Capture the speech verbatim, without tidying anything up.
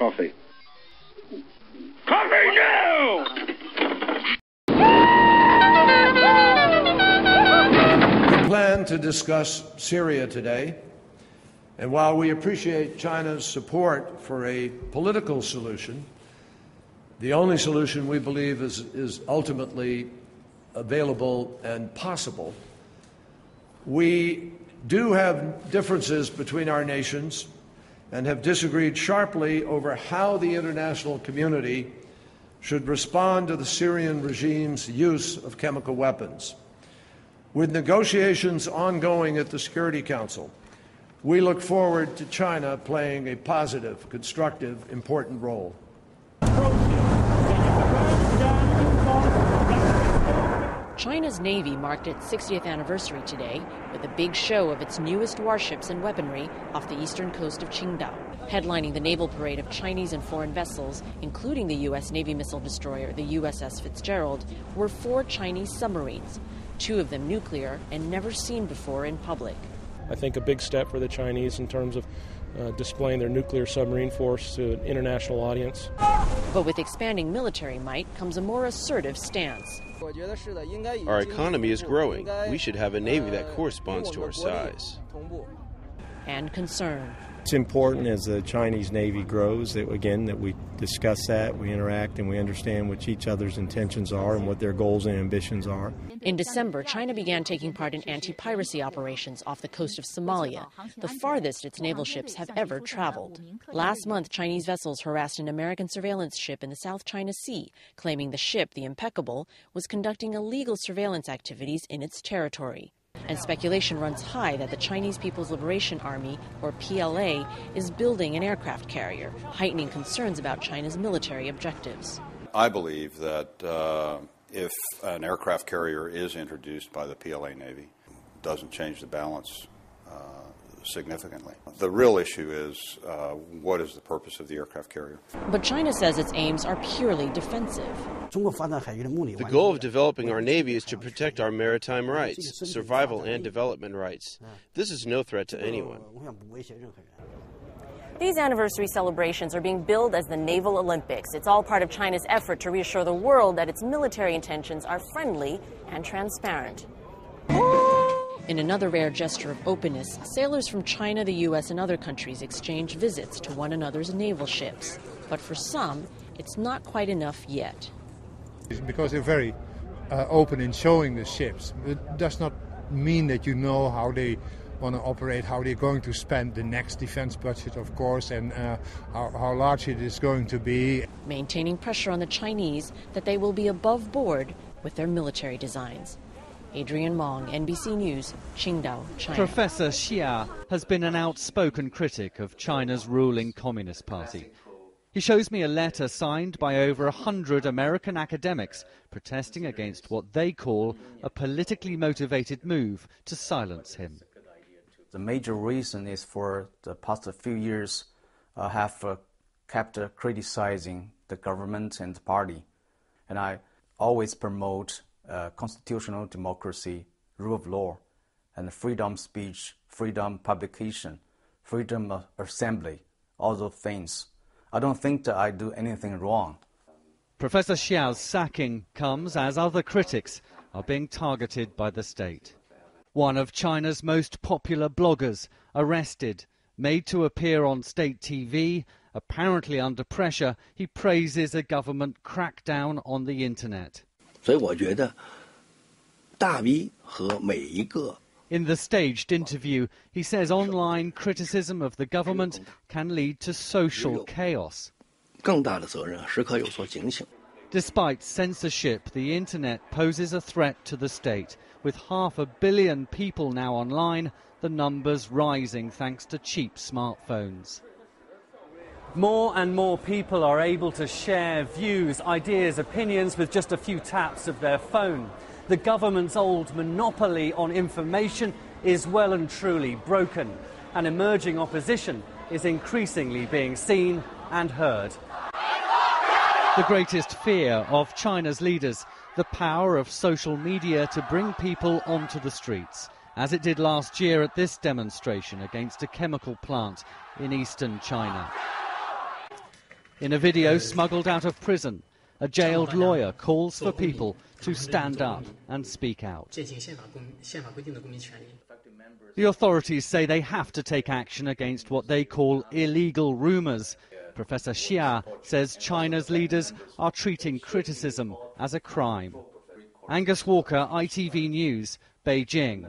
coffee. Coffee now! We plan to discuss Syria today, and while we appreciate China's support for a political solution, the only solution we believe is, is ultimately available and possible. We do have differences between our nations and have disagreed sharply over how the international community should respond to the Syrian regime's use of chemical weapons. With negotiations ongoing at the Security Council, we look forward to China playing a positive, constructive, important role. China's Navy marked its sixtieth anniversary today with a big show of its newest warships and weaponry off the eastern coast of Qingdao. Headlining the naval parade of Chinese and foreign vessels, including the U S Navy missile destroyer, the U S S Fitzgerald, were four Chinese submarines, two of them nuclear and never seen before in public. I think a big step for the Chinese in terms of uh, displaying their nuclear submarine force to an international audience. But with expanding military might comes a more assertive stance. Our economy is growing. We should have a navy that corresponds to our size. And concern. It's important as the Chinese Navy grows, that, again, that we discuss that, we interact, and we understand what each other's intentions are and what their goals and ambitions are. In December, China began taking part in anti-piracy operations off the coast of Somalia, the farthest its naval ships have ever traveled. Last month, Chinese vessels harassed an American surveillance ship in the South China Sea, claiming the ship, the Impeccable, was conducting illegal surveillance activities in its territory. And speculation runs high that the Chinese People's Liberation Army, or P L A, is building an aircraft carrier, heightening concerns about China's military objectives. I believe that uh, if an aircraft carrier is introduced by the P L A Navy, it doesn't change the balance uh, significantly. The real issue is uh, what is the purpose of the aircraft carrier? But China says its aims are purely defensive. The goal of developing our Navy is to protect our maritime rights, survival and development rights. This is no threat to anyone. These anniversary celebrations are being billed as the Naval Olympics. It's all part of China's effort to reassure the world that its military intentions are friendly and transparent. In another rare gesture of openness, sailors from China, the U S, and other countries exchange visits to one another's naval ships. But for some, it's not quite enough yet. Because they're very uh, open in showing the ships. It does not mean that you know how they want to operate, how they're going to spend the next defense budget, of course, and uh, how, how large it is going to be. Maintaining pressure on the Chinese that they will be above board with their military designs. Adrian Mong, N B C News, Qingdao, China. Professor Xia has been an outspoken critic of China's ruling Communist Party. He shows me a letter signed by over a hundred American academics protesting against what they call a politically motivated move to silence him. The major reason is for the past few years I uh, have uh, kept uh, criticizing the government and the party, and I always promote Uh, constitutional democracy, rule of law, and freedom of speech, freedom of publication, freedom of assembly, all those things. I don't think that I do anything wrong. Professor Xiao's sacking comes as other critics are being targeted by the state. One of China's most popular bloggers arrested, made to appear on state T V, apparently under pressure, he praises a government crackdown on the internet. In the staged interview, he says online criticism of the government can lead to social chaos. Despite censorship, the internet poses a threat to the state. With half a billion people now online, the numbers rising thanks to cheap smartphones. More and more people are able to share views, ideas, opinions with just a few taps of their phone. The government's old monopoly on information is well and truly broken, and emerging opposition is increasingly being seen and heard. The greatest fear of China's leaders, the power of social media to bring people onto the streets, as it did last year at this demonstration against a chemical plant in eastern China. In a video smuggled out of prison, a jailed lawyer calls for people to stand up and speak out. The authorities say they have to take action against what they call illegal rumors. Professor Xia says China's leaders are treating criticism as a crime. Angus Walker, I T V News, Beijing.